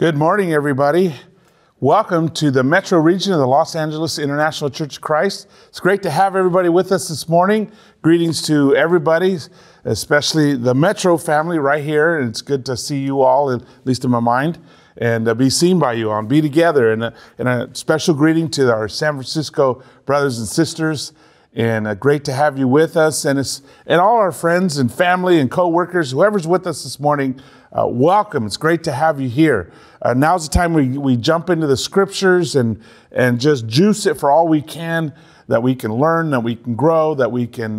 Good morning, everybody. Welcome to the Metro Region of the Los Angeles International Church of Christ. It's great to have everybody with us this morning. Greetings to everybody, especially the Metro family right here. And it's good to see you all, at least in my mind, and be seen by you all and be together. And a special greeting to our San Francisco brothers and sisters. And great to have you with us. And all our friends and family and co-workers, whoever's with us this morning, welcome. It's great to have you here. Now's the time we jump into the scriptures and just juice it for all we can, that we can learn, that we can grow, that we can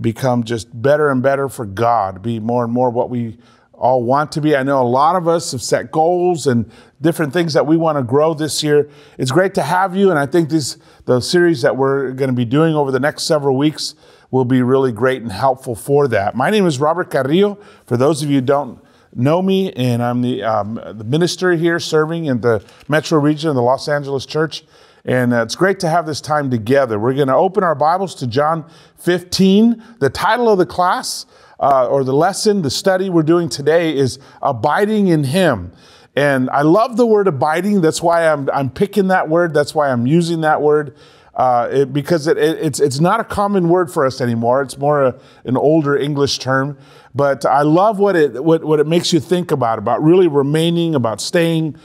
become just better and better for God, be more and more what we all want to be. I know a lot of us have set goals and different things that we want to grow this year. It's great to have you, and I think the series that we're going to be doing over the next several weeks will be really great and helpful for that. My name is Robert Carrillo. For those of you who don't know me, and I'm the minister here serving in the Metro Region of the Los Angeles Church, and it's great to have this time together. We're going to open our Bibles to John 15. The title of the class, or the lesson, the study we're doing today is Abiding in Him. And I love the word abiding. That's why I'm picking that word. That's why I'm using that word, because it's not a common word for us anymore. It's more an older English term. But I love what it makes you think about really remaining, about staying.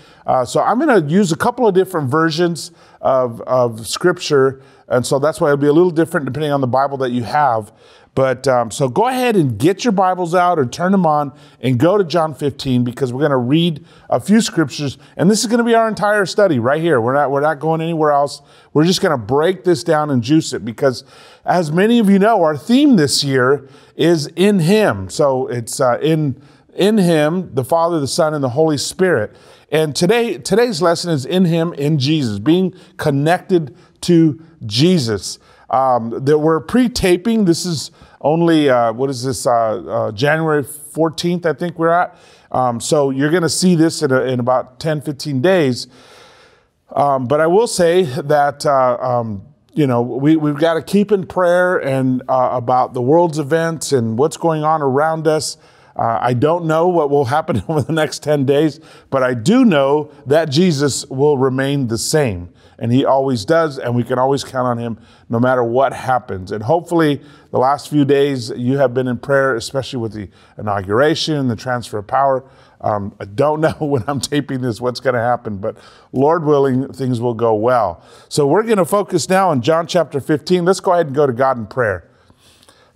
So I'm going to use a couple of different versions of Scripture. And so that's why it'll be a little different depending on the Bible that you have. But so go ahead and get your Bibles out or turn them on and go to John 15, because we're going to read a few scriptures. And this is going to be our entire study right here. We're not going anywhere else. We're just going to break this down and juice it, because as many of you know, our theme this year is in Him. So it's in Him, the Father, the Son, and the Holy Spirit. And today's lesson is in Him, in Jesus, being connected to Jesus. That we're pre-taping. This is only, January 14th, I think we're at. So you're going to see this in about 10, 15 days. But I will say that, we've got to keep in prayer and about the world's events and what's going on around us. I don't know what will happen over the next 10 days, but I do know that Jesus will remain the same. And He always does, and we can always count on Him no matter what happens. And hopefully the last few days you have been in prayer, especially with the inauguration and the transfer of power. I don't know when I'm taping this what's going to happen, but Lord willing, things will go well. So we're going to focus now on John chapter 15. Let's go ahead and go to God in prayer.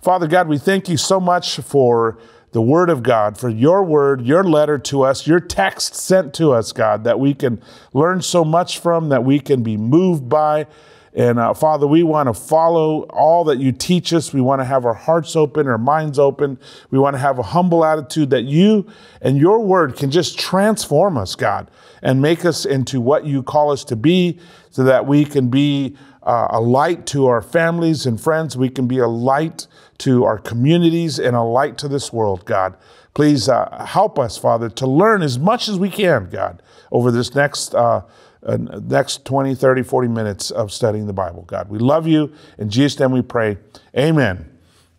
Father God, we thank You so much for the Word of God, for Your Word, Your letter to us, Your text sent to us, God, that we can learn so much from, that we can be moved by. And Father, we want to follow all that You teach us. We want to have our hearts open, our minds open. We want to have a humble attitude that You and Your Word can just transform us, God, and make us into what You call us to be, so that we can be a light to our families and friends. We can be a light to our communities and a light to this world, God. Please help us, Father, to learn as much as we can, God, over this next 20, 30, 40 minutes of studying the Bible, God. We love You. In Jesus' name we pray. Amen.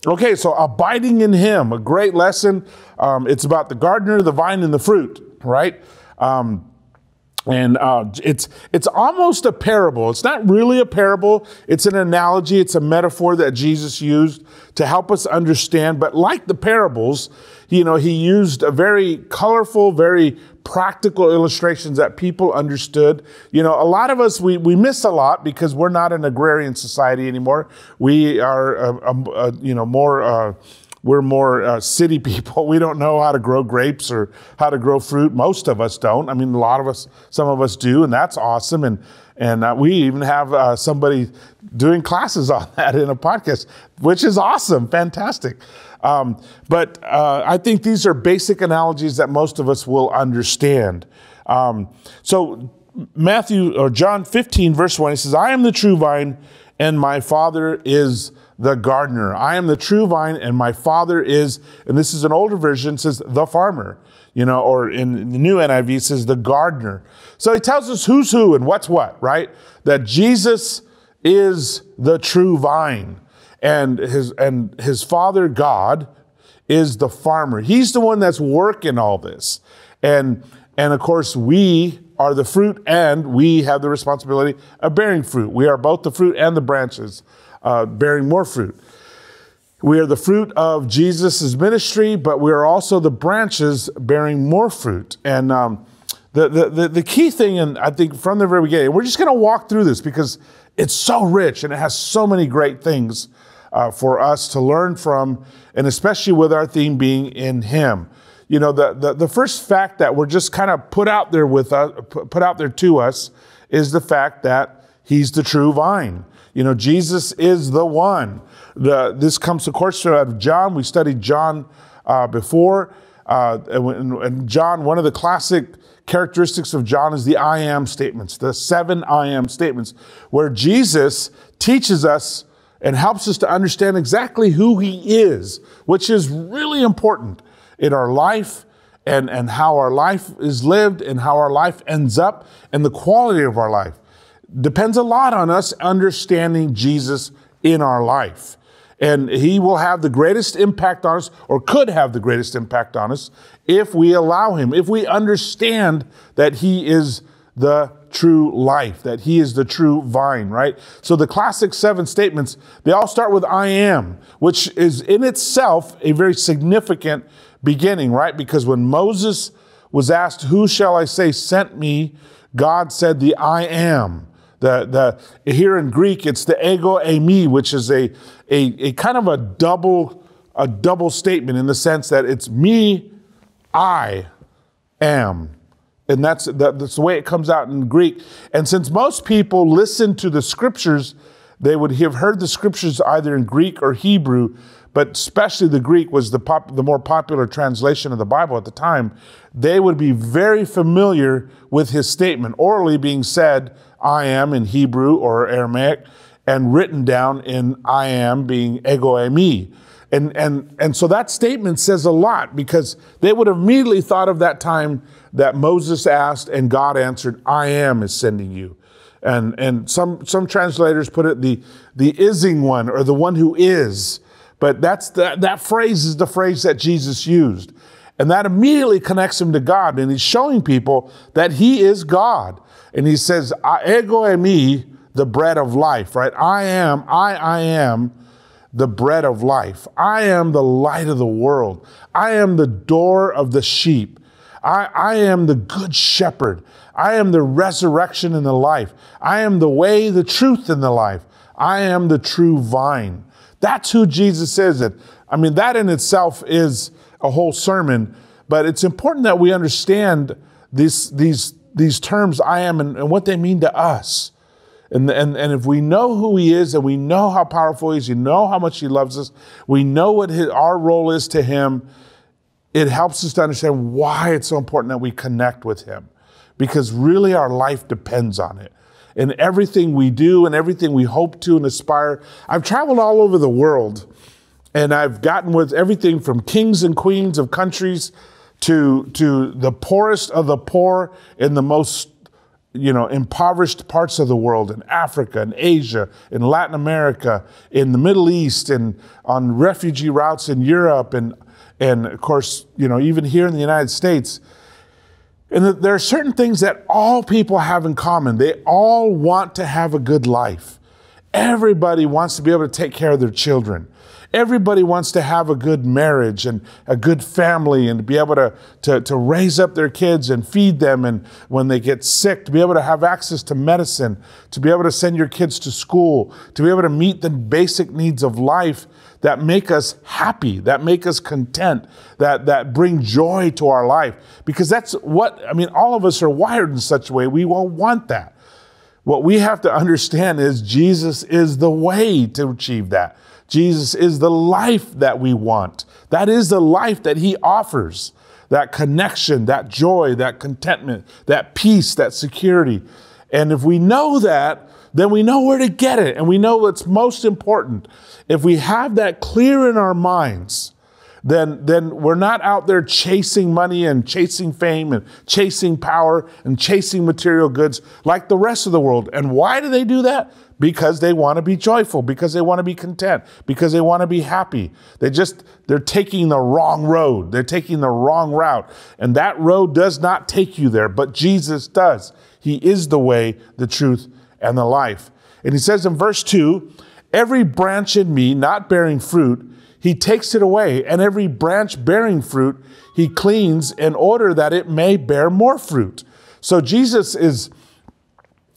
Okay, so abiding in Him, a great lesson. It's about the gardener, the vine, and the fruit, right? It's almost a parable. It's not really a parable. It's an analogy. It's a metaphor that Jesus used to help us understand. But like the parables, He used a very colorful, very practical illustrations that people understood. A lot of us, we miss a lot because we're not an agrarian society anymore. We are, we're more city people. We don't know how to grow grapes or how to grow fruit. Most of us don't. I mean, a lot of us, some of us do, and that's awesome. And we even have somebody doing classes on that in a podcast, which is awesome, fantastic. But I think these are basic analogies that most of us will understand. So Matthew or John 15, verse 1, he says, "I am the true vine, and my Father is the gardener. I am the true vine, and my Father is," and this is an older version, says the farmer, or in the new NIV says the gardener. So he tells us who's who and what's what, right? That Jesus is the true vine, and his Father God is the farmer. He's the one that's working all this. And And of course, we are the fruit, and we have the responsibility of bearing fruit. We are both the fruit and the branches, bearing more fruit. We are the fruit of Jesus's ministry, but we are also the branches bearing more fruit. And the key thing, and I think from the very beginning, we're just going to walk through this because it's so rich and it has so many great things for us to learn from, and especially with our theme being in Him. You know, the first fact that we're just kind of put out there with us, put out there to us, is the fact that He's the true vine. You know, Jesus is the one. This comes, of course, out of John. We studied John before. And John, one of the classic characteristics of John is the I am statements, the 7 I am statements, where Jesus teaches us and helps us to understand exactly who He is, which is really important in our life, and how our life is lived and how our life ends up, and the quality of our life depends a lot on us understanding Jesus in our life. And He will have the greatest impact on us, or could have the greatest impact on us, if we allow Him, if we understand that He is the true life, that He is the true vine, right? So the classic 7 statements, they all start with I am, which is in itself a very significant beginning, right? Because when Moses was asked, who shall I say sent me? God said the I am. Here in Greek, it's the ego eimi, which is a kind of a double statement in the sense that it's me, I am. And that's the way it comes out in Greek. And since most people listen to the scriptures, they would have heard the scriptures either in Greek or Hebrew, but especially the Greek was the more popular translation of the Bible at the time. They would be very familiar with His statement, orally being said, I am in Hebrew or Aramaic, and written down in I am being ego eimi. And so that statement says a lot, because they would have immediately thought of that time that Moses asked and God answered, I am is sending you. And some translators put it the ising one, or the one who is. But that phrase is the phrase that Jesus used. And that immediately connects Him to God. And He's showing people that He is God. And He says, ego eimi, the bread of life, right? I am the bread of life. I am the light of the world. I am the door of the sheep. I am the good shepherd. I am the resurrection and the life. I am the way, the truth, and the life. I am the true vine. That's who Jesus is. I mean, that in itself is a whole sermon, but it's important that we understand these terms, I am, and what they mean to us. And if we know who He is, and we know how powerful He is, we know how much He loves us, we know what our role is to Him, it helps us to understand why it's so important that we connect with Him. Because really our life depends on it. And everything we do and everything we hope to and aspire. I've traveled all over the world, and I've gotten with everything from kings and queens of countries to the poorest of the poor in the most, you know, impoverished parts of the world, in Africa, in Asia, in Latin America, in the Middle East, and on refugee routes in Europe, and of course, you know, even here in the United States. And there are certain things that all people have in common. They all want to have a good life. Everybody wants to be able to take care of their children. Everybody wants to have a good marriage and a good family, and be able to raise up their kids and feed them, and when they get sick, to be able to have access to medicine, to be able to send your kids to school, to be able to meet the basic needs of life that make us happy, that make us content, that bring joy to our life. Because that's what, I mean, all of us are wired in such a way, we won't want that. What we have to understand is Jesus is the way to achieve that. Jesus is the life that we want. That is the life that He offers. That connection, that joy, that contentment, that peace, that security. And if we know that, then we know where to get it, and we know what's most important. If we have that clear in our minds, then we're not out there chasing money and chasing fame and chasing power and chasing material goods like the rest of the world. And why do they do that? because they want to be joyful, because they want to be content, because they want to be happy. They're taking the wrong road. They're taking the wrong route. And that road does not take you there, but Jesus does. He is the way, the truth, and the life. And he says in verse 2, every branch in me not bearing fruit, he takes it away, and every branch bearing fruit, he cleans in order that it may bear more fruit. So Jesus is,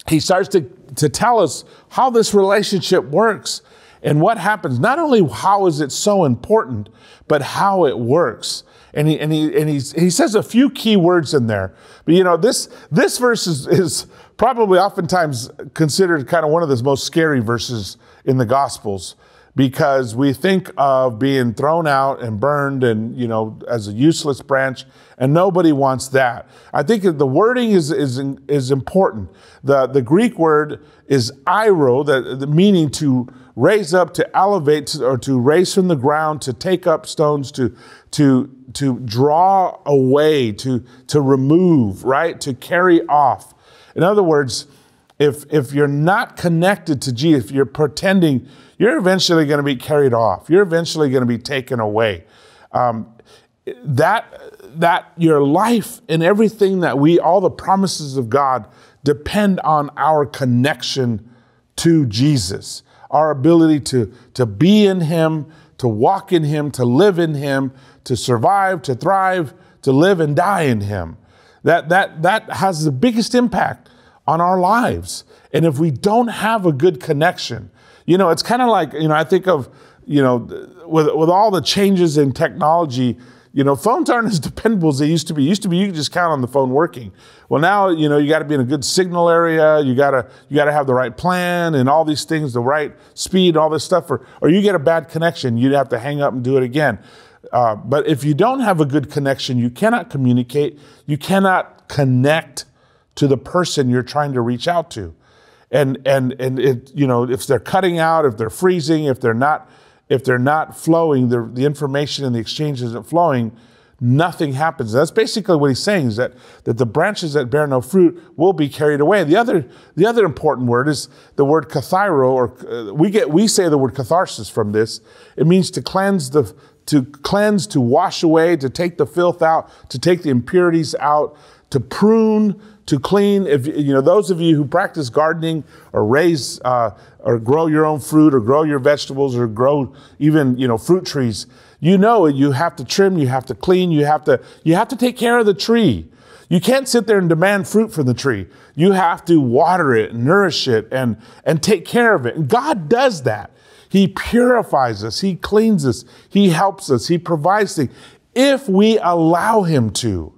he starts to tell us how this relationship works and what happens. Not only how is it so important, but how it works. And he says a few key words in there. But you know, this verse is probably oftentimes considered kind of one of the most scary verses in the Gospels, because we think of being thrown out and burned and, you know, as a useless branch, and nobody wants that. I think the wording is important. The Greek word is airo, the meaning to raise up, to elevate, or to raise from the ground, to take up stones, to draw away, to remove, right? To carry off. In other words, if you're not connected to Jesus, if you're pretending, you're eventually going to be carried off. You're eventually going to be taken away. That your life and everything that all the promises of God depend on our connection to Jesus, our ability to be in him, to walk in him, to live in him, to survive, to thrive, to live and die in him. That has the biggest impact on our lives. And if we don't have a good connection, you know, it's kind of like, you know, I think of, you know, with all the changes in technology, you know, phones aren't as dependable as they used to be. Used to be, you could just count on the phone working. Well, now, you know, you got to be in a good signal area. You got to have the right plan and all these things, the right speed, all this stuff, or you get a bad connection. You'd have to hang up and do it again. But if you don't have a good connection, you cannot communicate. You cannot connect to the person you're trying to reach out to. And it, you know, if they're cutting out, if they're freezing, if they're not flowing, the information and the exchange isn't flowing, nothing happens. That's basically what he's saying, is that the branches that bear no fruit will be carried away. The other important word is the word kathairo, or we say the word catharsis from this. It means to cleanse, to wash away, to take the filth out, to take the impurities out, to prune, to clean. If you know, those of you who practice gardening or raise or grow your own fruit or grow your vegetables or grow even, you know, fruit trees, you know, you have to trim, you have to clean, you have to take care of the tree. You can't sit there and demand fruit from the tree. You have to water it, nourish it, and take care of it. And God does that. He purifies us, he cleans us, he helps us, he provides things if we allow him to.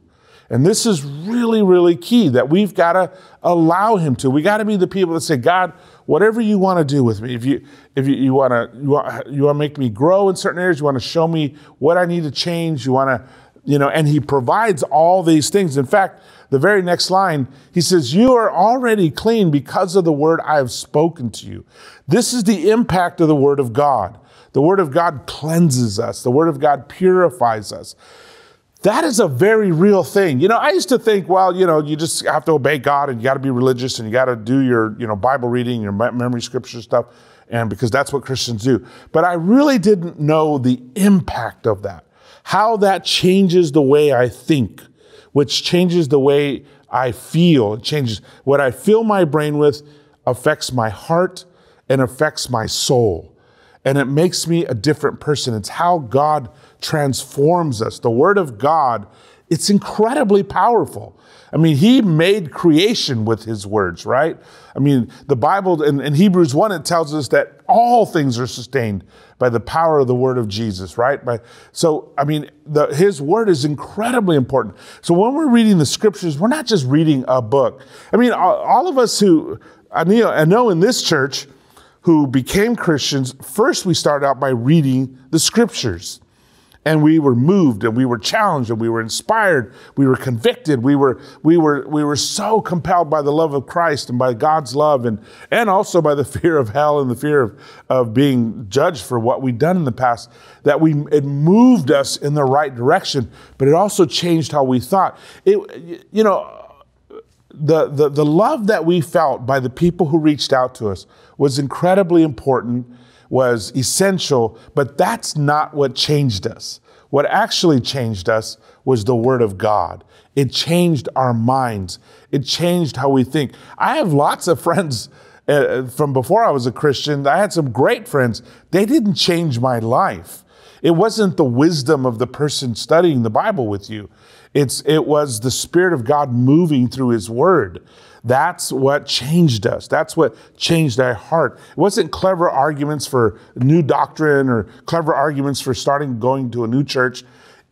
And this is really, really key, that we've got to allow him to. We got to be the people that say, God, whatever you want to do with me, if you want to make me grow in certain areas, you want to show me what I need to change, you want to, you know, and he provides all these things. In fact, the very next line, he says, you are already clean because of the word I have spoken to you. This is the impact of the word of God. The word of God cleanses us. The word of God purifies us. That is a very real thing. You know, I used to think, well, you know, you just have to obey God and you got to be religious and you got to do your, you know, Bible reading, your memory scripture stuff, and because that's what Christians do. But I really didn't know the impact of that, how that changes the way I think, which changes the way I feel. It changes what I fill my brain with, affects my heart and affects my soul. And it makes me a different person. It's how God transforms us. The word of God, it's incredibly powerful. I mean, he made creation with his words, right? I mean, the Bible in Hebrews 1, it tells us that all things are sustained by the power of the word of Jesus, right? So, I mean, his word is incredibly important. So when we're reading the scriptures, we're not just reading a book. I mean, all of us who, I know in this church, who became Christians, first we started out by reading the scriptures. And we were moved and we were challenged and we were inspired. We were convicted. We were so compelled by the love of Christ and by God's love and also by the fear of hell and the fear of being judged for what we'd done in the past, that it moved us in the right direction, but it also changed how we thought. It, you know, the love that we felt by the people who reached out to us was incredibly important, was essential, but that's not what changed us. What actually changed us was the Word of God. It changed our minds. It changed how we think. I have lots of friends from before I was a Christian. I had some great friends. They didn't change my life. It wasn't the wisdom of the person studying the Bible with you. It was the Spirit of God moving through His Word. That's what changed us. That's what changed our heart. It wasn't clever arguments for new doctrine or clever arguments for going to a new church.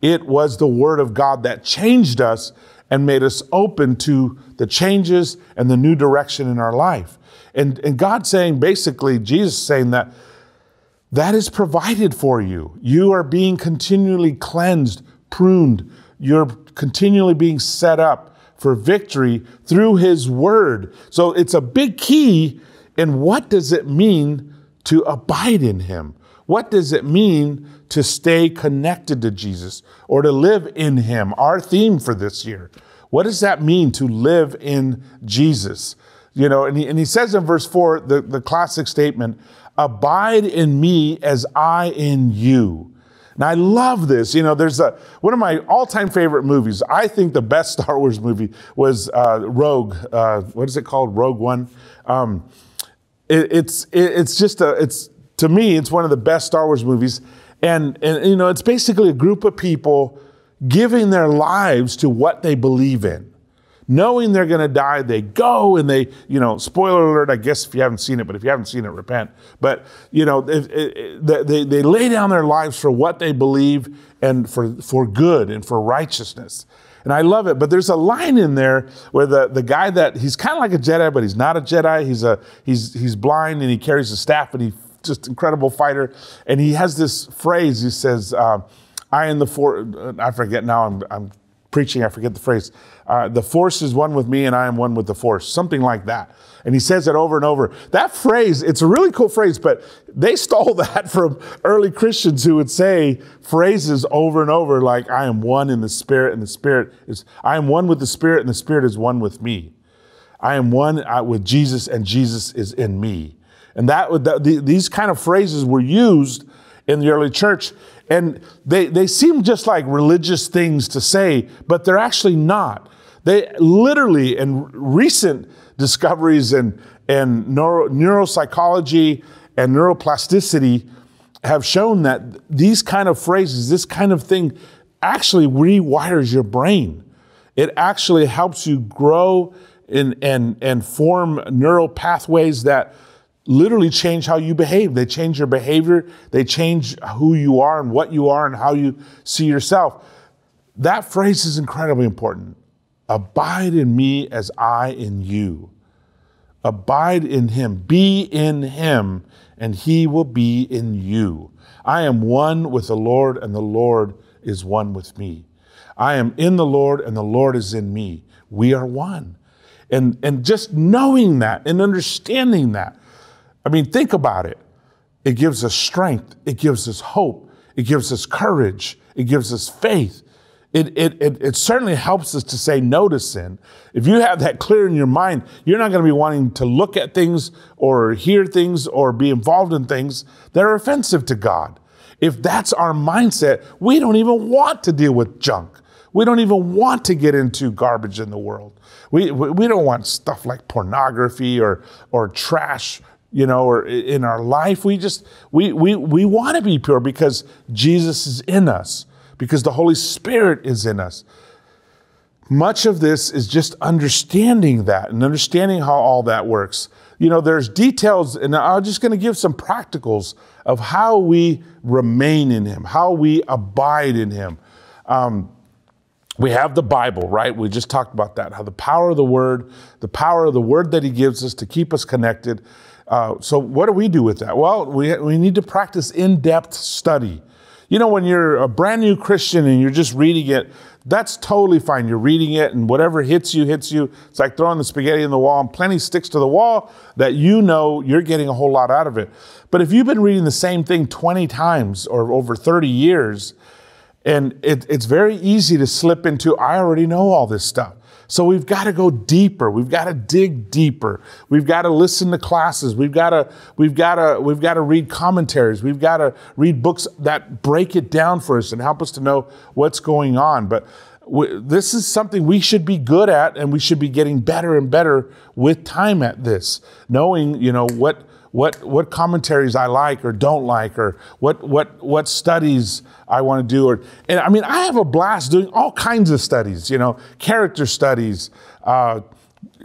It was the Word of God that changed us and made us open to the changes and the new direction in our life. And God saying, basically, Jesus saying that is provided for you. You are being continually cleansed, pruned. You're continually being set up for victory through His Word. So it's a big key in what does it mean to abide in Him? What does it mean to stay connected to Jesus or to live in Him? Our theme for this year. What does that mean to live in Jesus? You know, and he says in verse 4, the classic statement, abide in me as I in you. And I love this. You know, there's one of my all-time favorite movies. I think the best Star Wars movie was Rogue. What is it called? Rogue One. To me, it's one of the best Star Wars movies. And you know, it's basically a group of people giving their lives to what they believe in. Knowing they're going to die, they go and they, you know, spoiler alert, I guess if you haven't seen it, but if you haven't seen it, repent. But, you know, they lay down their lives for what they believe and for good and for righteousness. And I love it. But there's a line in there where the guy that, he's kind of like a Jedi, but he's not a Jedi. He's blind and he carries a staff and he's just incredible fighter. And he has this phrase, he says, I and the four, I forget now, I'm preaching, I forget the phrase. The force is one with me and I am one with the force, something like that. And he says it over and over. That phrase, it's a really cool phrase, but they stole that from early Christians who would say phrases over and over like, I am one in the Spirit and the Spirit is, I am one with the Spirit and the Spirit is one with me. I am one with Jesus and Jesus is in me. And that would, these kind of phrases were used in the early church. And they seem just like religious things to say, but they're actually not. They literally, in recent discoveries and neuropsychology and neuroplasticity have shown that these kind of phrases, this kind of thing actually rewires your brain. It actually helps you grow and form neural pathways that literally change how you behave. They change your behavior. They change who you are and what you are and how you see yourself. That phrase is incredibly important. Abide in me as I in you. Abide in Him. Be in Him and He will be in you. I am one with the Lord and the Lord is one with me. I am in the Lord and the Lord is in me. We are one. And just knowing that and understanding that, I mean, think about it. It gives us strength. It gives us hope. It gives us courage. It gives us faith. It certainly helps us to say no to sin. If you have that clear in your mind, you're not going to be wanting to look at things or hear things or be involved in things that are offensive to God. If that's our mindset, we don't even want to deal with junk. We don't even want to get into garbage in the world. We don't want stuff like pornography or trash, you know, or in our life. We want to be pure because Jesus is in us, because the Holy Spirit is in us. Much of this is just understanding that and understanding how all that works. You know, there's details, and I'm just going to give some practicals of how we remain in Him, how we abide in Him. We have the Bible, right? We just talked about that, how the power of the Word that He gives us to keep us connected. So what do we do with that? Well, we need to practice in-depth study. You know, when you're a brand new Christian and you're just reading it, that's totally fine. You're reading it and whatever hits you, hits you. It's like throwing the spaghetti in the wall and plenty sticks to the wall that you know you're getting a whole lot out of it. But if you've been reading the same thing 20 times or over 30 years, and it's very easy to slip into, I already know all this stuff. So we've got to go deeper. We've got to dig deeper. We've got to listen to classes. We've got to read commentaries. We've got to read books that break it down for us and help us to know what's going on. But this is something we should be good at, and we should be getting better and better with time at this, knowing, you know, what commentaries I like or don't like, or what studies I want to do. And I mean, I have a blast doing all kinds of studies, you know, character studies,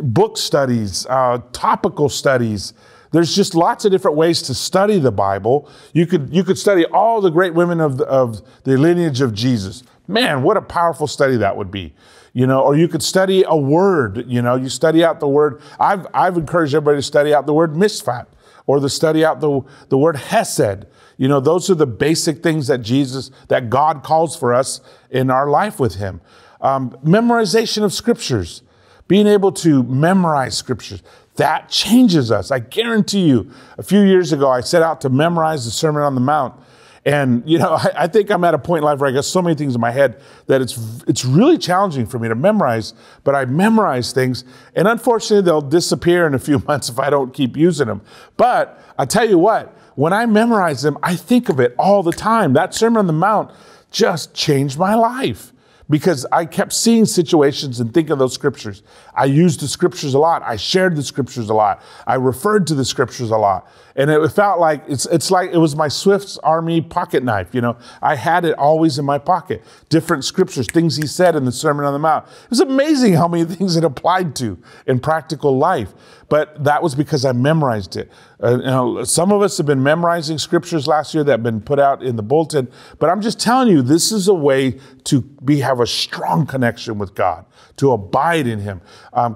book studies, topical studies. There's just lots of different ways to study the Bible. You could study all the great women of the lineage of Jesus. Man, what a powerful study that would be. You know, or you could study a word, you know, you study out the word. I've encouraged everybody to study out the word mishpat, or to study out the word hesed. You know, those are the basic things that God calls for us in our life with him. Memorization of scriptures, being able to memorize scriptures, that changes us. I guarantee you, a few years ago, I set out to memorize the Sermon on the Mount. And, you know, I think I'm at a point in life where I got so many things in my head that it's really challenging for me to memorize, but I memorize things, and unfortunately they'll disappear in a few months if I don't keep using them. But I tell you what, when I memorize them, I think of it all the time. That Sermon on the Mount just changed my life, because I kept seeing situations and thinking of those scriptures. I used the scriptures a lot. I shared the scriptures a lot. I referred to the scriptures a lot. And it felt like, it's like it was my Swiss Army pocket knife, you know. I had it always in my pocket. Different scriptures, things he said in the Sermon on the Mount. It was amazing how many things it applied to in practical life. But that was because I memorized it. You know, some of us have been memorizing scriptures last year that have been put out in the bulletin. But I'm just telling you, this is a way to have a strong connection with God, to abide in him.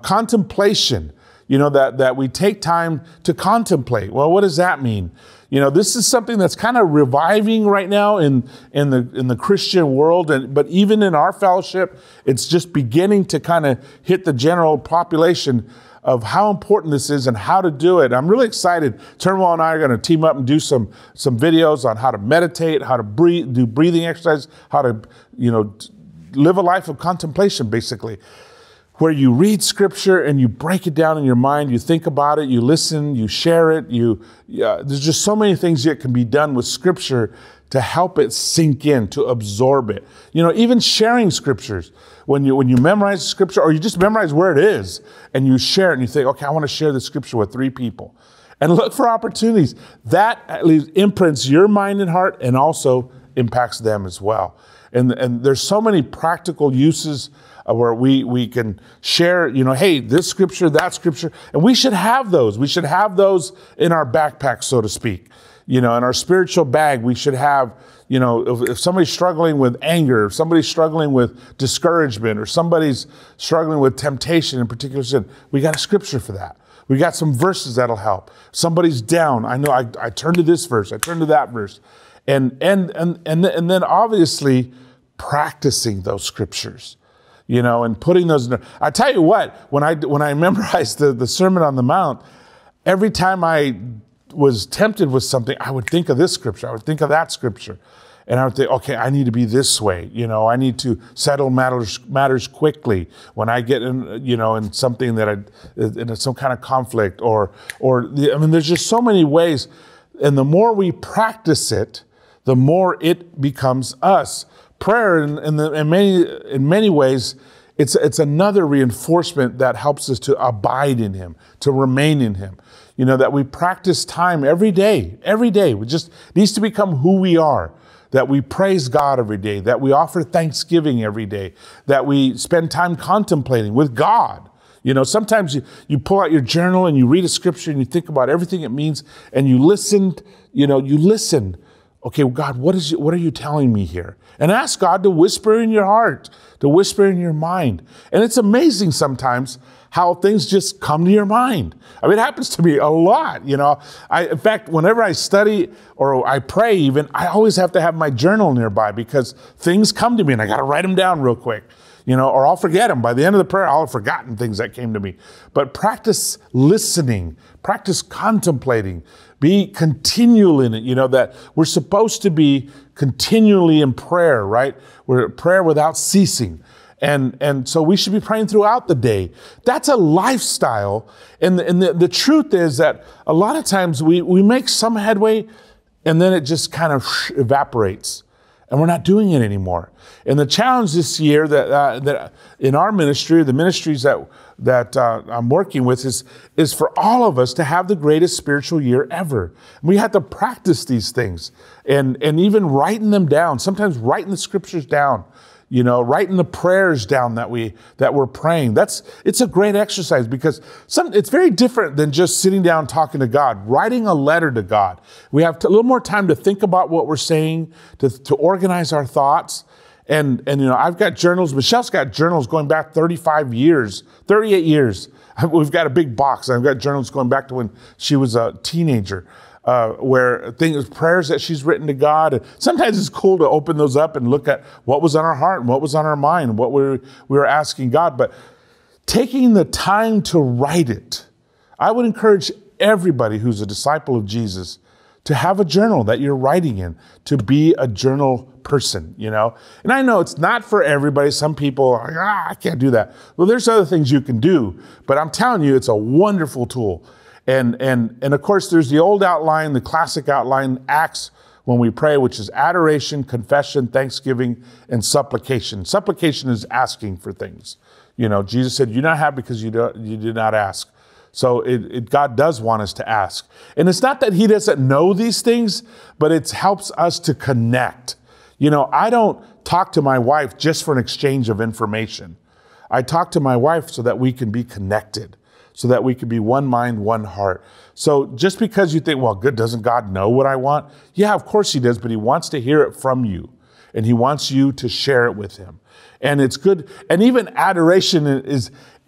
Contemplation, you know, that we take time to contemplate. Well, what does that mean? You know, this is something that's kind of reviving right now in the Christian world, but even in our fellowship, it's just beginning to kind of hit the general population of how important this is and how to do it. I'm really excited. Turnwell and I are going to team up and do some videos on how to meditate, how to breathe, do breathing exercises, how to, you know, live a life of contemplation, basically, where you read scripture and you break it down in your mind, you think about it, you listen, you share it, there's just so many things that can be done with scripture to help it sink in, to absorb it. You know, even sharing scriptures. When you memorize scripture, or you just memorize where it is and you share it and you think, okay, I want to share the scripture with 3 people. And look for opportunities. That at least imprints your mind and heart, and also impacts them as well. And there's so many practical uses where we can share, you know, hey, this scripture, that scripture. And we should have those. We should have those in our backpack, so to speak. You know, in our spiritual bag, we should have, you know, if somebody's struggling with anger, if somebody's struggling with discouragement, or somebody's struggling with temptation in particular sin, we got a scripture for that. We got some verses that'll help. Somebody's down. I know I turn to this verse, I turn to that verse. And then obviously practicing those scriptures, you know, and putting those in there. I tell you what, when I memorized the Sermon on the Mount, every time I was tempted with something, I would think of this scripture, I would think of that scripture. And I would think, okay, I need to be this way. You know, I need to settle matters quickly when I get in, you know, in something in some kind of conflict I mean, there's just so many ways. And the more we practice it, the more it becomes us. Prayer, in many ways, it's another reinforcement that helps us to abide in him, to remain in him. You know, that we practice time every day. We just needs to become who we are, that we praise God every day, that we offer thanksgiving every day, that we spend time contemplating with God. You know, sometimes you pull out your journal and you read a scripture and you think about everything it means, and you listen. Okay, God, what are you telling me here? And ask God to whisper in your heart, to whisper in your mind. And it's amazing sometimes how things just come to your mind. I mean, it happens to me a lot, you know. In fact, whenever I study or I pray even, I always have to have my journal nearby, because things come to me and I got to write them down real quick, you know, or I'll forget them. By the end of the prayer, I'll have forgotten things that came to me. But practice listening, practice contemplating, be continual in it. You know, that we're supposed to be continually in prayer, right? We're at prayer without ceasing. And so we should be praying throughout the day. That's a lifestyle. And the truth is that a lot of times we make some headway and then it just kind of evaporates and we're not doing it anymore. And the challenge this year that in our ministry, the ministries that I'm working with is for all of us to have the greatest spiritual year ever. We have to practice these things and even writing them down, sometimes writing the scriptures down, you know, writing the prayers down that we're praying. It's a great exercise because it's very different than just sitting down talking to God, writing a letter to God. We have a little more time to think about what we're saying, to organize our thoughts. And you know, I've got journals. Michelle's got journals going back 35 years, 38 years. We've got a big box. I've got journals going back to when she was a teenager, where things, prayers that she's written to God. And sometimes it's cool to open those up and look at what was on our heart and what was on our mind, and what we were asking God. But taking the time to write it, I would encourage everybody who's a disciple of Jesus to have a journal that you're writing in, to be a journal person, you know? And I know it's not for everybody. Some people are like, I can't do that. Well, there's other things you can do, but I'm telling you, it's a wonderful tool. And of course, there's the old outline, the classic outline, Acts when we pray, which is adoration, confession, thanksgiving, and supplication. Supplication is asking for things. You know, Jesus said, you not have because you did not ask. So God does want us to ask. And it's not that he doesn't know these things, but it helps us to connect. You know, I don't talk to my wife just for an exchange of information. I talk to my wife so that we can be connected, so that we can be one mind, one heart. So just because you think, well, good, doesn't God know what I want? Yeah, of course he does, but he wants to hear it from you. And he wants you to share it with him. And it's good. And even adoration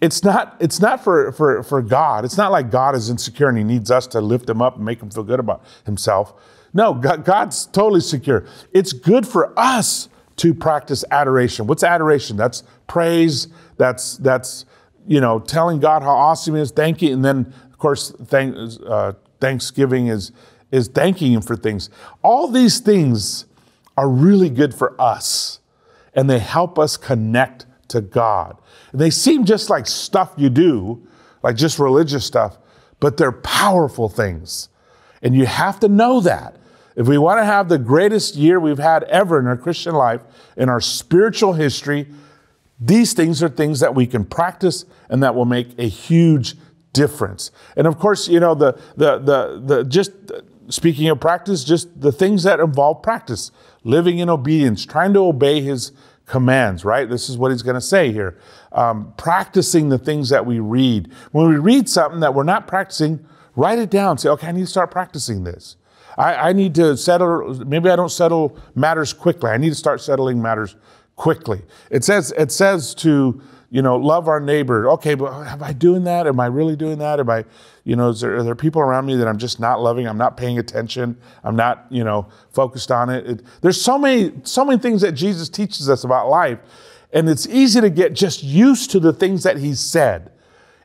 it's not for God. It's not like God is insecure and he needs us to lift him up and make him feel good about himself. No, God's totally secure. It's good for us to practice adoration. What's adoration? That's praise. That's you know, telling God how awesome he is, thank you. And then of course, thanksgiving is thanking him for things. All these things are really good for us, and they help us connect to God. And they seem just like stuff you do, like just religious stuff, but they're powerful things. And you have to know that. If we want to have the greatest year we've had ever in our Christian life, in our spiritual history, these things are things that we can practice and that will make a huge difference. And of course, you know, speaking of practice, just the things that involve practice, living in obedience, trying to obey his commands, right? This is what he's going to say here. Practicing the things that we read. When we read something that we're not practicing, write it down. Say, okay, I need to start practicing this. I need to settle, maybe I don't settle matters quickly. I need to start settling matters quickly. It says to, you know, love our neighbor. Okay, but am I doing that? Am I really doing that? Am I, you know, are there people around me that I'm just not loving? I'm not paying attention. I'm not, you know, focused on it. There's so many things that Jesus teaches us about life. And it's easy to get just used to the things that he said.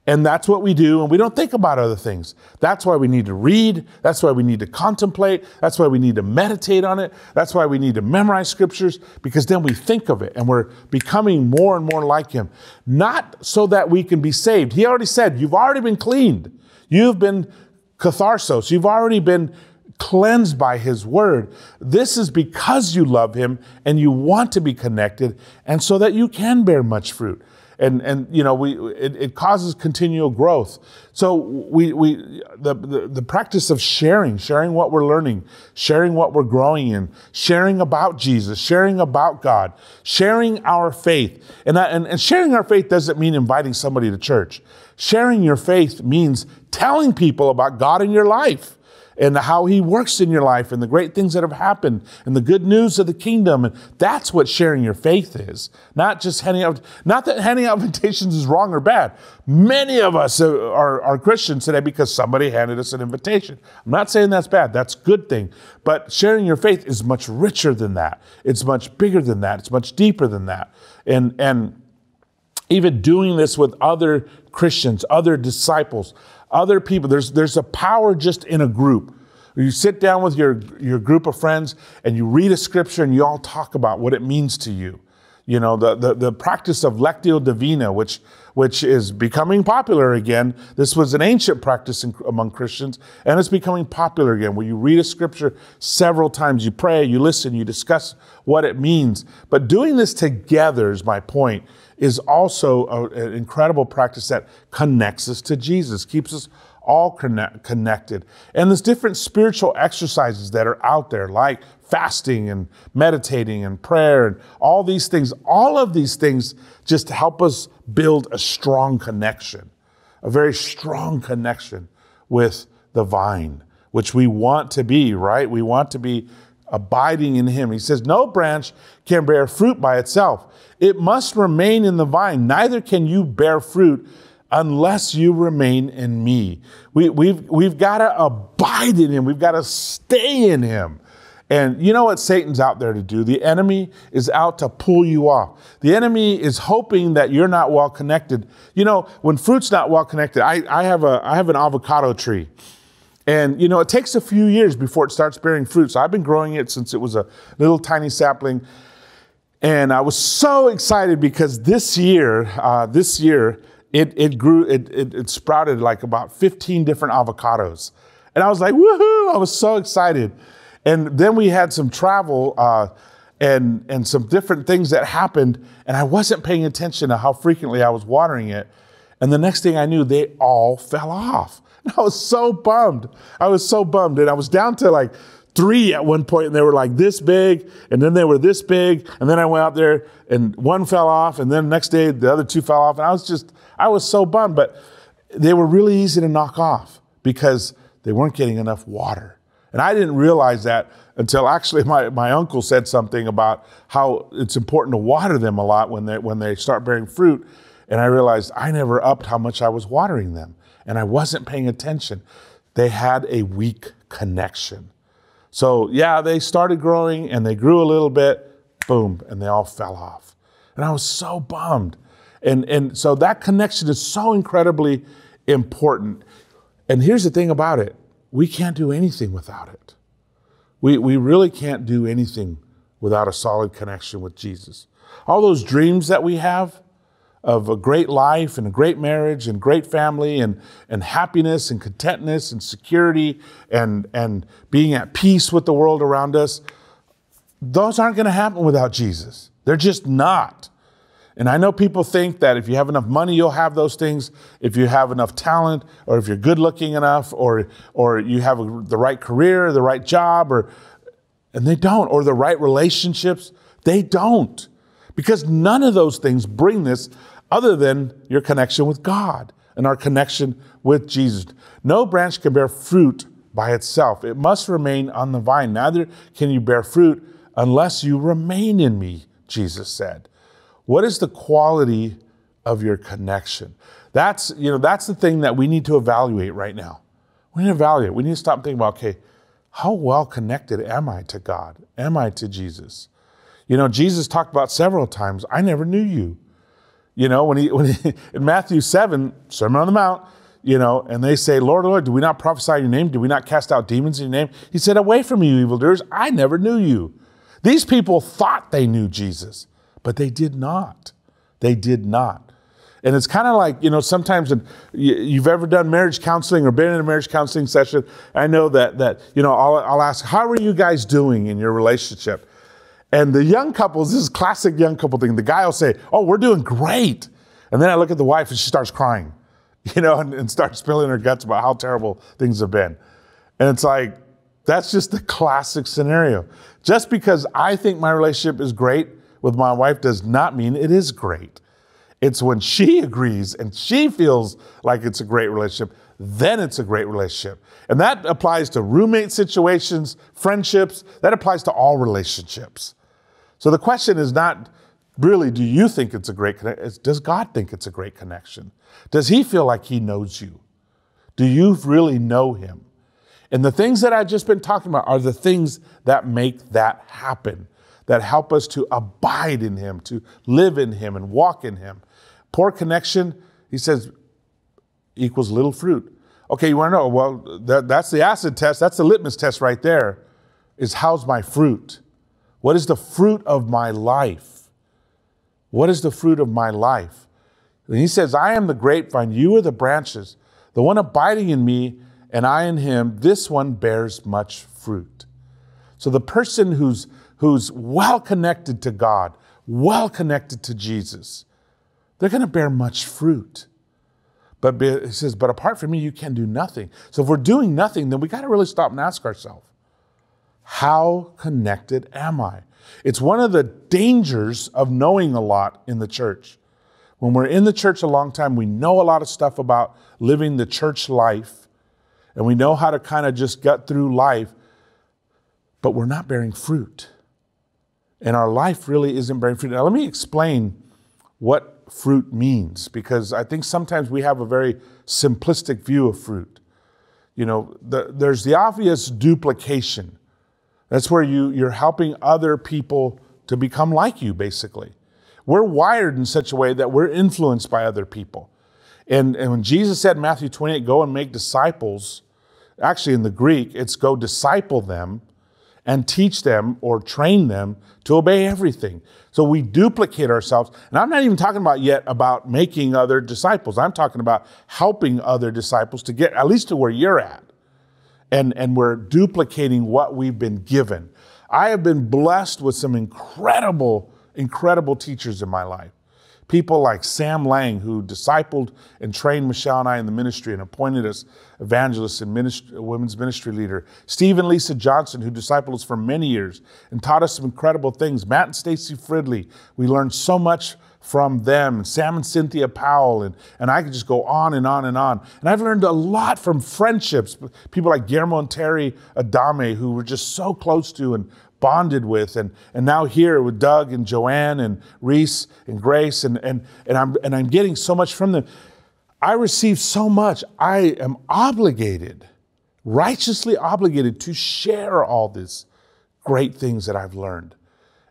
And that's what we do. And we don't think about other things. That's why we need to read. That's why we need to contemplate. That's why we need to meditate on it. That's why we need to memorize scriptures, because then we think of it and we're becoming more and more like him. Not so that we can be saved. He already said, you've already been cleaned. You've been catharsos. You've already been cleansed by his word. This is because you love him and you want to be connected, and so that you can bear much fruit. And you know, it causes continual growth. So the practice of sharing what we're learning, sharing what we're growing in, sharing about Jesus, sharing about God, sharing our faith. And sharing our faith doesn't mean inviting somebody to church. Sharing your faith means telling people about God in your life, and how he works in your life, and the great things that have happened, and the good news of the kingdom. And that's what sharing your faith is, not just handing out. Not that handing out invitations is wrong or bad. Many of us are Christians today because somebody handed us an invitation. I'm not saying that's bad. That's a good thing. But sharing your faith is much richer than that. It's much bigger than that. It's much deeper than that. And even doing this with other Christians, other disciples, other people, there's a power just in a group. You sit down with your group of friends and you read a scripture and you all talk about what it means to you. You know, the practice of Lectio Divina, which is becoming popular again. This was an ancient practice among Christians, and it's becoming popular again, where you read a scripture several times, you pray, you listen, you discuss what it means. But doing this together, is my point, is also an incredible practice that connects us to Jesus, keeps us all connected. And there's different spiritual exercises that are out there, like fasting and meditating and prayer and all these things. All of these things just help us build a strong connection, a very strong connection with the vine, which we want to be, right? We want to be abiding in him. He says, no branch can bear fruit by itself. It must remain in the vine. Neither can you bear fruit unless you remain in me. We've got to abide in him. We've got to stay in him. And you know what Satan's out there to do? The enemy is out to pull you off. The enemy is hoping that you're not well connected. You know, when fruit's not well connected, I have an avocado tree. And you know, it takes a few years before it starts bearing fruit. So I've been growing it since it was a little tiny sapling. And I was so excited because this year, it sprouted like about 15 different avocados. And I was like, woohoo, I was so excited. And then we had some travel and some different things that happened, and I wasn't paying attention to how frequently I was watering it. And the next thing I knew, they all fell off. And I was so bummed. I was so bummed. And I was down to like 3 at one point, and they were like this big, and then they were this big. And then I went out there and one fell off, and then the next day the other 2 fell off. And I was so bummed, but they were really easy to knock off because they weren't getting enough water. And I didn't realize that until actually my uncle said something about how it's important to water them a lot when they start bearing fruit. And I realized I never upped how much I was watering them, and I wasn't paying attention. They had a weak connection. So yeah, they started growing and they grew a little bit, boom, and they all fell off. And I was so bummed. And so that connection is so incredibly important. And here's the thing about it. We can't do anything without it. We really can't do anything without a solid connection with Jesus. All those dreams that we have of a great life and a great marriage and great family and happiness and contentness and security and being at peace with the world around us, those aren't going to happen without Jesus. They're just not. And I know people think that if you have enough money, you'll have those things. If you have enough talent, or if you're good looking enough, or you have the right career, the right job, and they don't, or the right relationships, they don't. Because none of those things bring this other than your connection with God and our connection with Jesus. No branch can bear fruit by itself. It must remain on the vine. Neither can you bear fruit unless you remain in me, Jesus said. What is the quality of your connection? That's the thing that we need to evaluate right now. We need to evaluate. We need to stop thinking about, okay, how well connected am I to God? Am I to Jesus? You know, Jesus talked about several times, I never knew you. You know, when he in Matthew 7, Sermon on the Mount, you know, and they say, Lord, Lord, do we not prophesy in your name? Do we not cast out demons in your name? He said, away from you, evildoers, I never knew you. These people thought they knew Jesus. But they did not. They did not. And it's kind of like, you know, sometimes you've ever done marriage counseling or been in a marriage counseling session. I know that you know, I'll ask, how are you guys doing in your relationship? And the young couples, this is classic young couple thing. The guy will say, oh, we're doing great. And then I look at the wife and she starts crying, you know, and starts spilling her guts about how terrible things have been. And it's like, that's just the classic scenario. Just because I think my relationship is great with my wife does not mean it is great. It's when she agrees and she feels like it's a great relationship, then it's a great relationship. And that applies to roommate situations, friendships, that applies to all relationships. So the question is not really, do you think it's a great connection? It's, does God think it's a great connection? Does he feel like he knows you? Do you really know him? And the things that I've just been talking about are the things that make that happen, that help us to abide in him, to live in him and walk in him. Poor connection, he says, equals little fruit. Okay, you wanna know, well, that's the acid test, that's the litmus test right there, is how's my fruit? What is the fruit of my life? What is the fruit of my life? And he says, I am the grapevine, you are the branches. The one abiding in me and I in him, this one bears much fruit. So the person who's well connected to God, well connected to Jesus, they're going to bear much fruit. But he says, but apart from me, you can do nothing. So if we're doing nothing, then we got to really stop and ask ourselves, how connected am I? It's one of the dangers of knowing a lot in the church. When we're in the church a long time, we know a lot of stuff about living the church life, and we know how to kind of just gut through life, but we're not bearing fruit. And our life really isn't bearing fruit. Now, let me explain what fruit means, because I think sometimes we have a very simplistic view of fruit. You know, there's the obvious duplication. That's where you're helping other people to become like you, basically. We're wired in such a way that we're influenced by other people. And when Jesus said in Matthew 28, go and make disciples, actually in the Greek, it's go disciple them and teach them or train them to obey everything. So we duplicate ourselves. And I'm not even talking about yet about making other disciples. I'm talking about helping other disciples to get at least to where you're at. And we're duplicating what we've been given. I have been blessed with some incredible teachers in my life. People like Sam Lang, who discipled and trained Michelle and I in the ministry and appointed us evangelists and women's ministry leader. Steve and Lisa Johnson, who discipled us for many years and taught us some incredible things. Matt and Stacy Fridley, we learned so much from them. Sam and Cynthia Powell, and I could just go on and on and on. And I've learned a lot from friendships. People like Guillermo and Terry Adame, who we're just so close to and bonded with, and now here with Doug and Joanne and Reese and Grace, and I'm getting so much from them. I receive so much. I am obligated, righteously obligated, to share all these great things that I've learned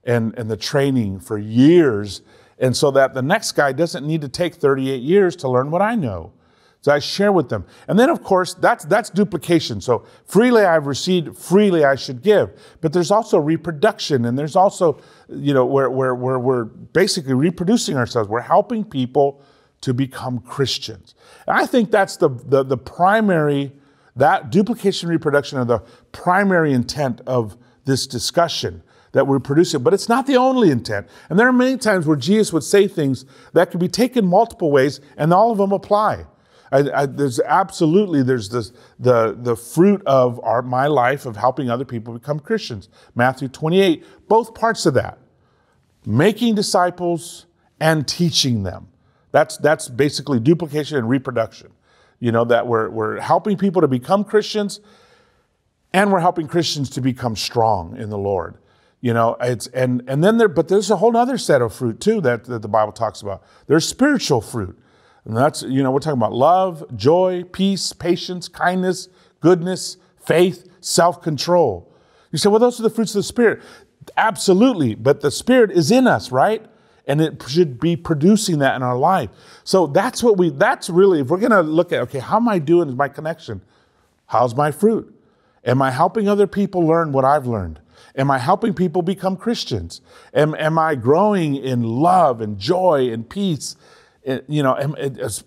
and the training for years, and so that the next guy doesn't need to take 38 years to learn what I know. So I share with them. And then, of course, that's duplication. So freely I've received, freely I should give. But there's also reproduction. And there's also, you know, where we're basically reproducing ourselves. We're helping people to become Christians. And I think that's the primary, that duplication and reproduction are the primary intent of this discussion that we're producing. But it's not the only intent. And there are many times where Jesus would say things that could be taken multiple ways and all of them apply. There's the fruit of my life of helping other people become Christians. Matthew 28, both parts of that. Making disciples and teaching them. That's basically duplication and reproduction. You know, that we're helping people to become Christians, and we're helping Christians to become strong in the Lord. You know, but there's a whole other set of fruit too that the Bible talks about. There's spiritual fruit. And that's, you know, we're talking about love, joy, peace, patience, kindness, goodness, faith, self-control. You say, well, those are the fruits of the Spirit. Absolutely, but the Spirit is in us, right? And it should be producing that in our life. So that's really, if we're going to look at, okay, how am I doing with my connection? How's my fruit? Am I helping other people learn what I've learned? Am I helping people become Christians? Am I growing in love and joy and peace? You know,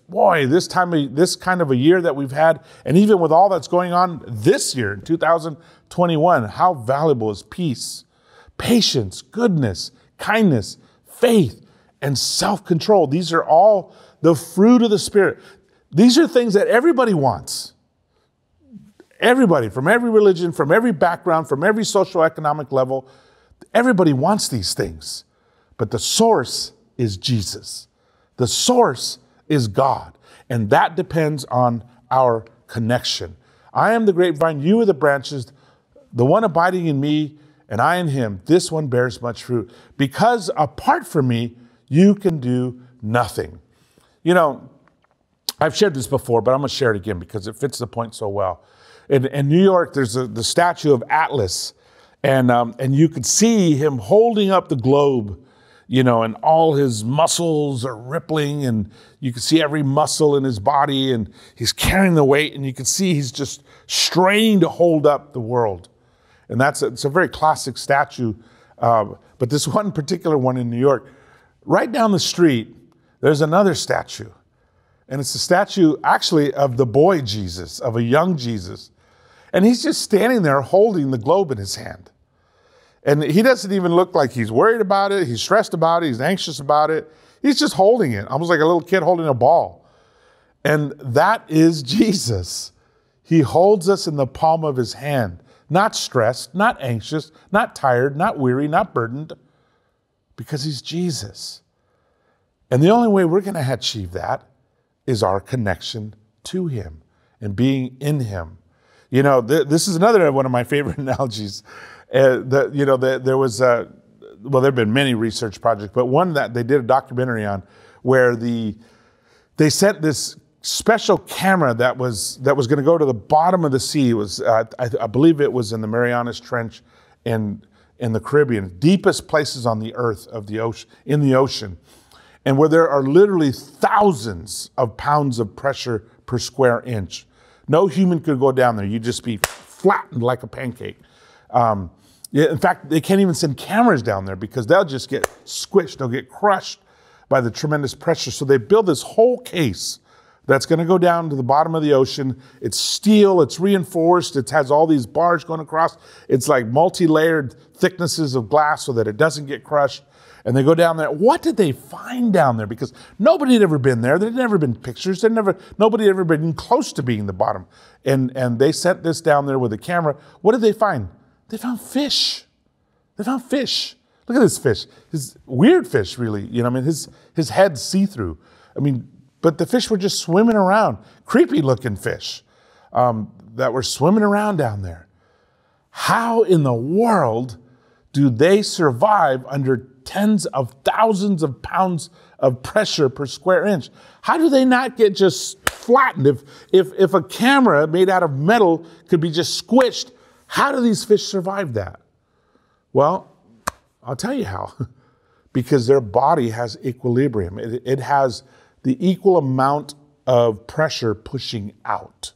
boy, this kind of a year that we've had, and even with all that's going on this year, in 2021, how valuable is peace, patience, goodness, kindness, faith, and self-control? These are all the fruit of the Spirit. These are things that everybody wants. Everybody, from every religion, from every background, from every socioeconomic level, everybody wants these things. But the source is Jesus. The source is God, and that depends on our connection. I am the grapevine, you are the branches, the one abiding in me, and I in him. This one bears much fruit, because apart from me, you can do nothing. You know, I've shared this before, but I'm going to share it again because it fits the point so well. In New York, there's the statue of Atlas, and you could see him holding up the globe. You know, and all his muscles are rippling, and you can see every muscle in his body, and he's carrying the weight, and you can see he's just straining to hold up the world. And it's a very classic statue. But this one particular one in New York, Right down the street, there's another statue. And it's a statue actually of the boy Jesus, of a young Jesus. And he's just standing there holding the globe in his hand. And he doesn't even look like he's worried about it. He's stressed about it. He's anxious about it. He's just holding it, almost like a little kid holding a ball. And that is Jesus. He holds us in the palm of his hand, not stressed, not anxious, not tired, not weary, not burdened, because he's Jesus. And the only way we're going to achieve that is our connection to him and being in him. You know, this is another one of my favorite analogies. There have been many research projects, but one that they did a documentary on where they sent this special camera that was going to go to the bottom of the sea. It was, I believe it was in the Marianas Trench in the Caribbean, deepest places on the earth of the ocean, in the ocean, and where there are literally thousands of pounds of pressure per square inch. No human could go down there. You'd just be flattened like a pancake. In fact, they can't even send cameras down there because they'll just get squished. They'll get crushed by the tremendous pressure. So they build this whole case that's going to go down to the bottom of the ocean. It's steel. It's reinforced. It has all these bars going across. It's like multi-layered thicknesses of glass so that it doesn't get crushed. And they go down there. What did they find down there? Because nobody had ever been there. There'd never been pictures. Nobody had ever been close to being the bottom. And they sent this down there with a camera. What did they find? They found fish. They found fish. Look at this fish. His weird fish, really. You know, I mean, his head's see-through. I mean, but the fish were just swimming around. Creepy-looking fish that were swimming around down there. How in the world do they survive under tens of thousands of pounds of pressure per square inch? How do they not get just flattened? If a camera made out of metal could be just squished, how do these fish survive that? Well, I'll tell you how. Because their body has equilibrium. It has the equal amount of pressure pushing out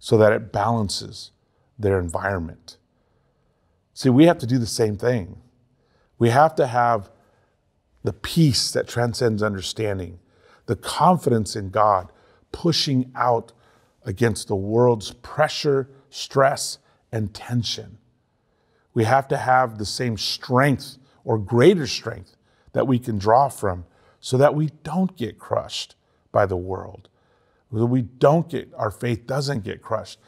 so that it balances their environment. See, we have to do the same thing. We have to have the peace that transcends understanding, the confidence in God, pushing out against the world's pressure, stress, and tension. We have to have the same strength or greater strength that we can draw from so that we don't get crushed by the world, so we don't get, our faith doesn't get crushed.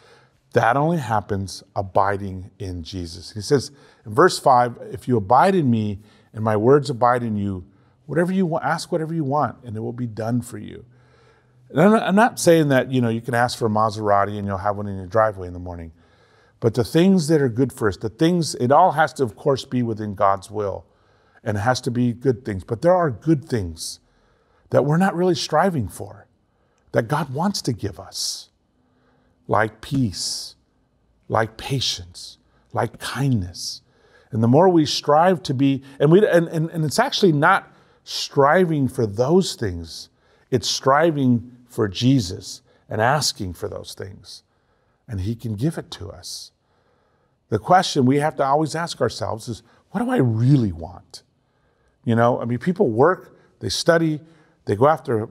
That only happens abiding in Jesus. He says in verse 5, if you abide in me and my words abide in you, whatever you want, ask whatever you want and it will be done for you. And I'm not saying that, you know, you can ask for a Maserati and you'll have one in your driveway in the morning. But the things that are good for us, it all has to, of course, be within God's will. And it has to be good things. But there are good things that we're not really striving for, that God wants to give us. Like peace, like patience, like kindness. And the more we strive to be, and it's actually not striving for those things, it's striving for Jesus and asking for those things. And he can give it to us. The question we have to always ask ourselves is, what do I really want? You know, I mean, people work, they study, they go after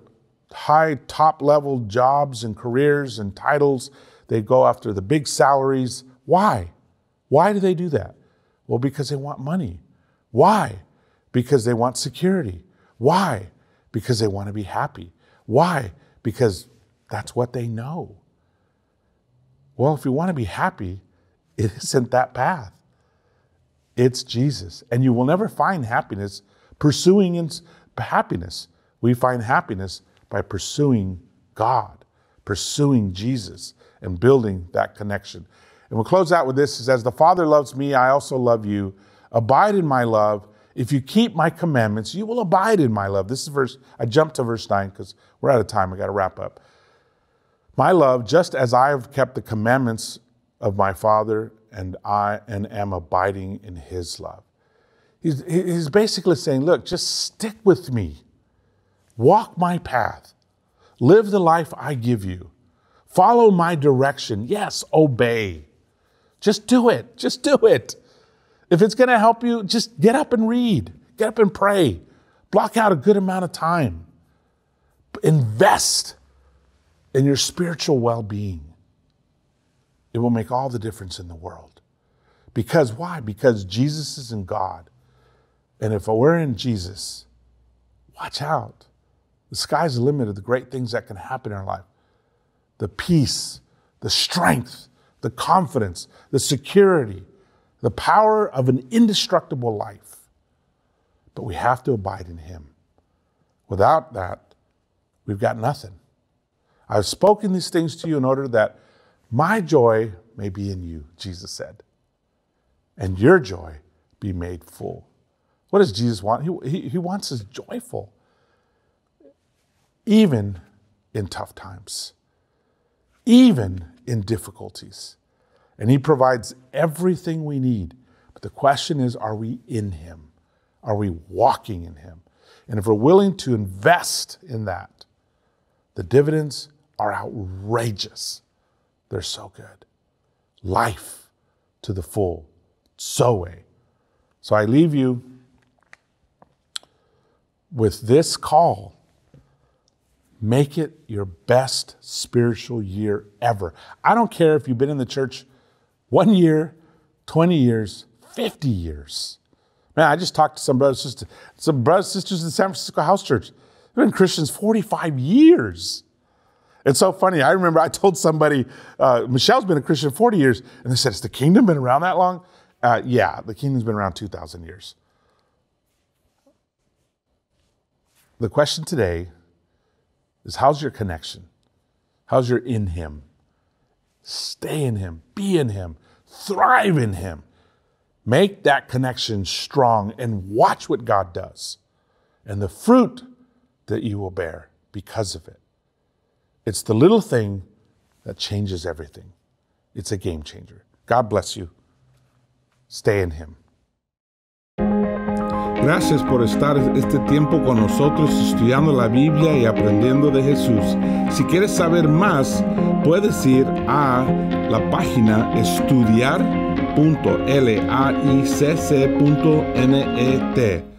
high top-level jobs and careers and titles. They go after the big salaries. Why? Why do they do that? Well, because they want money. Why? Because they want security. Why? Because they want to be happy. Why? Because that's what they know. Well, if you want to be happy, it isn't that path. It's Jesus. And you will never find happiness pursuing happiness. We find happiness by pursuing God, pursuing Jesus, and building that connection. And we'll close out with this. It says, as the Father loves me, I also love you. Abide in my love. If you keep my commandments, you will abide in my love. This is verse, I jumped to verse 9 because we're out of time. I got to wrap up. My love, just as I have kept the commandments of my Father, and am abiding in his love. He's basically saying, look, just stick with me. Walk my path. Live the life I give you. Follow my direction. Yes, obey. Just do it. Just do it. If it's going to help you, just get up and read. Get up and pray. Block out a good amount of time. Invest in your spiritual well-being. It will make all the difference in the world. Because why? Because Jesus is in God. And if we're in Jesus, watch out. The sky's the limit of the great things that can happen in our life. The peace, the strength, the confidence, the security, the power of an indestructible life. But we have to abide in him. Without that, we've got nothing. I've spoken these things to you in order that my joy may be in you, Jesus said, and your joy be made full. What does Jesus want? He wants us joyful, even in tough times, even in difficulties. And he provides everything we need. But the question is, are we in him? Are we walking in him? And if we're willing to invest in that, the dividends are outrageous. They're so good. Life to the full. Zoe. So I leave you with this call. Make it your best spiritual year ever. I don't care if you've been in the church 1 year, 20 years, 50 years. Man, I just talked to some brothers and sisters in the San Francisco House Church. They've been Christians 45 years. It's so funny. I remember I told somebody, Michelle's been a Christian 40 years, and they said, has the kingdom been around that long? Yeah, the kingdom's been around 2,000 years. The question today is, how's your connection? How's your in him? Stay in him, be in him, thrive in him. Make that connection strong and watch what God does and the fruit that you will bear because of it. It's the little thing that changes everything. It's a game changer. God bless you. Stay in him. Gracias por estar este tiempo con nosotros estudiando la Biblia y aprendiendo de Jesús. Si quieres saber más, puedes ir a la página estudiar.laicc.net.